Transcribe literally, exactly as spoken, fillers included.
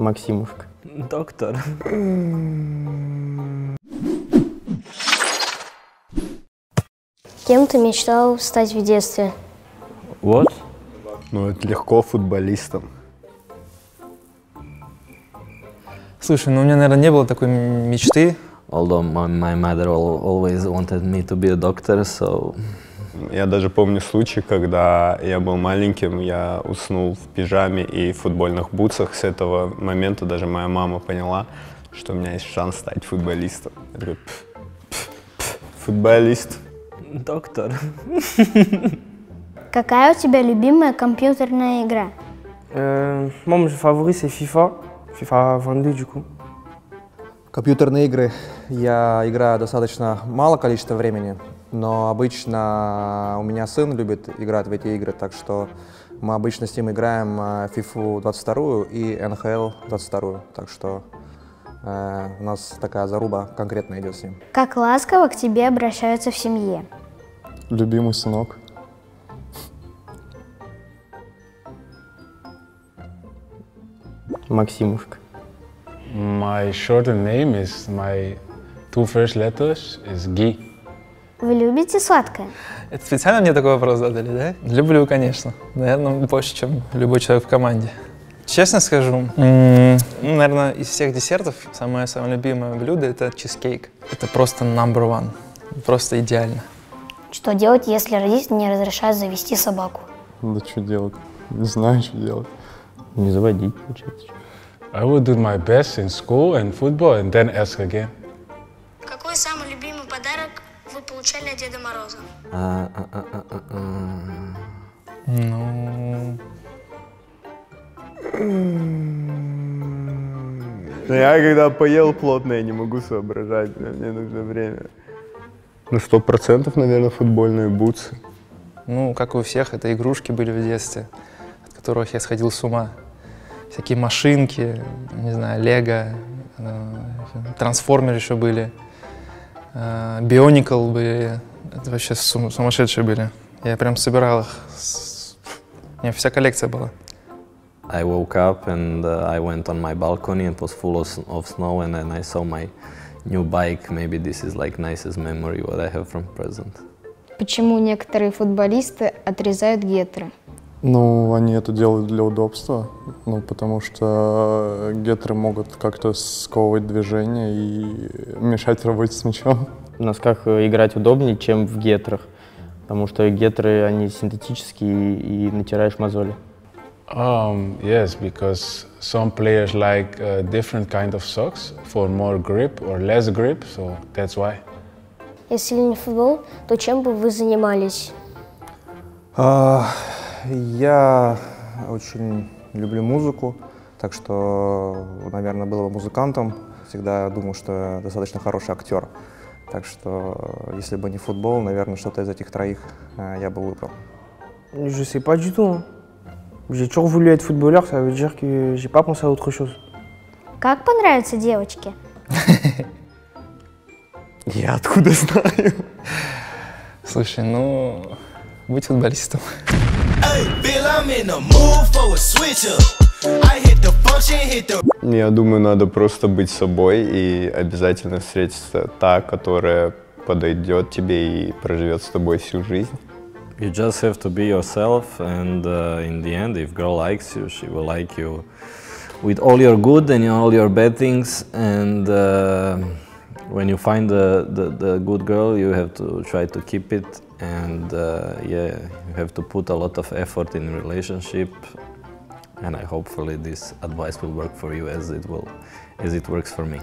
Максимушка. Доктор. Кем ты мечтал стать в детстве? Вот. Ну, это легко, футболистом. Слушай, ну у меня, наверное, не было такой мечты. Although my mother always wanted me to be a doctor, so... Я даже помню случай, когда я был маленьким, я уснул в пижаме и в футбольных бутсах. С этого момента даже моя мама поняла, что у меня есть шанс стать футболистом. Я такой, пф, пф, пф, футболист. Доктор. Какая у тебя любимая компьютерная игра? Мой фаворит — это FIFA. FIFA двадцать два, du coup. Компьютерные игры я играю достаточно мало количество времени, но обычно у меня сын любит играть в эти игры, так что мы обычно с ним играем FIFA двадцать два и эн эйч эл двадцать два, так что э, у нас такая заруба конкретно идет с ним. Как ласково к тебе обращаются в семье? Любимый сынок. Максимушка. My shortened name is my two first letters is G. Вы любите сладкое? Это специально мне такой вопрос задали, да? Люблю, конечно. Наверное, больше, чем любой человек в команде. Честно скажу, наверное, из всех десертов самое-самое любимое блюдо — это чизкейк. Это просто number one. Просто идеально. Что делать, если родители не разрешают завести собаку? Да что делать? Не знаю, что делать. Не заводить, получается. I will do my best in school and football, and then ask again. Какой самый любимый подарок вы получали от Деда Мороза? Ну... Я когда поел плотно, я не могу соображать, мне нужно время. Ну, сто процентов, наверное, футбольные бутсы. Ну, как и у всех, это игрушки были в детстве, от которых я сходил с ума. Всякие машинки, не знаю, лего, э, трансформеры еще были, Bionicle э, были, это вообще сум сумасшедшие были. Я прям собирал их, с... у меня вся коллекция была. I woke up and uh, I went on my balcony and it was full of snow and then I saw my new bike. Maybe this is like nicest memory what I have from present. Почему некоторые футболисты отрезают гетры? Ну, они это делают для удобства, ну, потому что гетры могут как-то сковывать движение и мешать работе с мячом. В носках играть удобнее, чем в гетрах, потому что гетры, они синтетические и натираешь мозоли. Um, yes, because some players like uh, different kind of socks for more grip or less grip, so that's why. Если не футбол, то чем бы вы занимались? Uh... Я очень люблю музыку, так что, наверное, был бы музыкантом. Всегда думал, что я достаточно хороший актер. Так что, если бы не футбол, наверное, что-то из этих троих я бы выбрал. Je sais pas du tout. J'ai toujours voulu être footballeur, ça veut dire que j'ai pas pensé à autre chose. Как понравятся девочки? Я откуда знаю? Слушай, ну, быть футболистом. Я думаю, надо просто быть собой и обязательно встретить та, которая подойдет тебе и проживет с тобой всю жизнь. You just have to be yourself, and uh, in the end, if girl likes you, she will like you with all your good and all your bad things. And uh, when you find the, the, the good girl, you have to try to keep it. And uh, yeah, you have to put a lot of effort in relationship, and I hopefully this advice will work for you as it will, as it works for me.